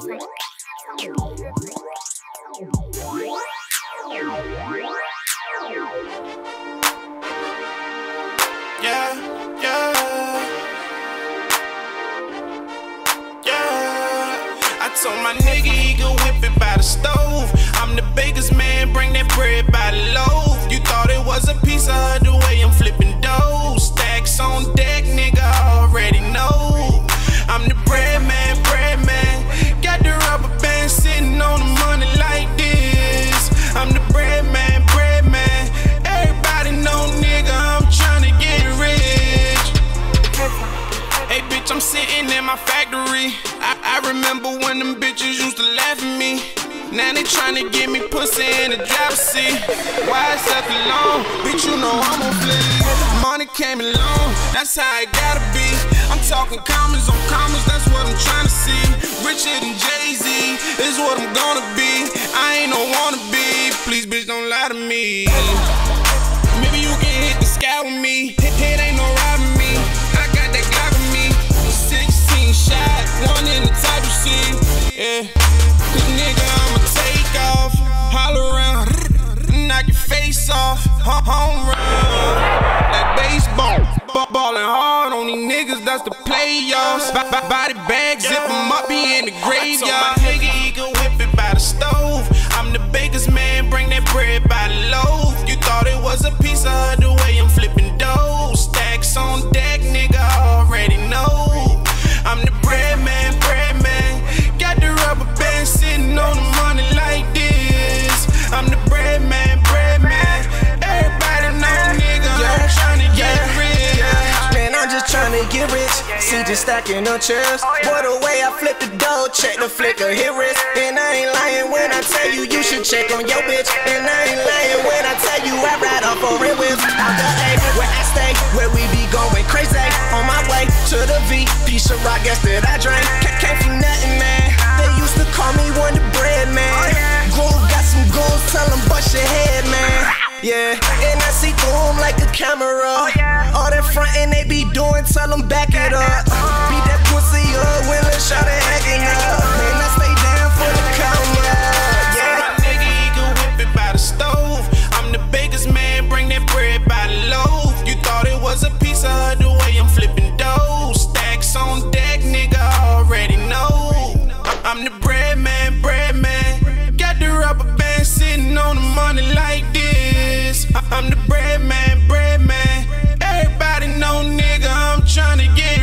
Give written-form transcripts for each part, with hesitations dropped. I told my nigga he could whip it by the stove. I'm the biggest man, bring that bread by the loaf. You thought it was a piece of the way I'm flipping dough. Stacks on deck, nigga, I already know. I'm the bread man, bread man. Got the rubber band sitting on the money like this. I'm the bread man, bread man. Everybody know, nigga, I'm tryna get rich. Hey, bitch, I'm sitting in my factory. I remember when them bitches used to laugh at me. Now they tryna get me pussy in the driver's seat. Why it's up alone? Bitch, you know I'm on flip. Money came along, that's how it gotta be. I'm talking commas on commas, that's what I'm tryna see. Richer than Jay-Z is what I'm gonna be. I ain't no wannabe, please bitch don't lie to me. Maybe you can hit the sky with me. It ain't no robbing me, I got that Glock with me. 16 shot, one in the title scene. Yeah, cause nigga I'ma take off, holler around, knock your face off, home run, like baseball. Ballin' hard on these niggas, that's the playoffs. Body bag, zip them up, be in the graveyard. I told my nigga he could whip it by the stove. I'm the biggest man, bring that bread by the loaf. You thought it was a piece of the way I'm flipping dough. Stacks on deck, nigga, I already know. I'm the bread man, bread man. Got the rubber band sitting on the money like this. I'm the bread man, bread man. Everybody know, nigga, I'm tryna get rich. Tryna get rich, see just stacking up chairs. What the way I flip the dough, check the flicker, hit wrist. And I ain't lying when I tell you, you should check on your bitch. And I ain't lying when I tell you, I ride off on red whips. Out the A, where I stay, where we be going crazy. On my way to the V, piece of rock gas that I drank. Came from nothing, man. They used to call me Wonder Bread, man. Groove got some goons, tell them bust your head, man. Yeah, and I see through them like a camera. All that frontin' they be doing, tell them back it up. Beat that pussy up, will it shout it hacking up. And I stay down for the count, yeah. My nigga, he can whip it by the stove. I'm the biggest man, bring that bread by the loaf. You thought it was a piece of the way I'm flipping dough. Stacks on deck, nigga, I already know. I'm the bread man, bread man. Got the rubber band sitting on the money like this. I'm the bread man, bread man. Everybody know, nigga, I'm tryna get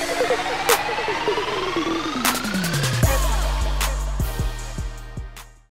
rich.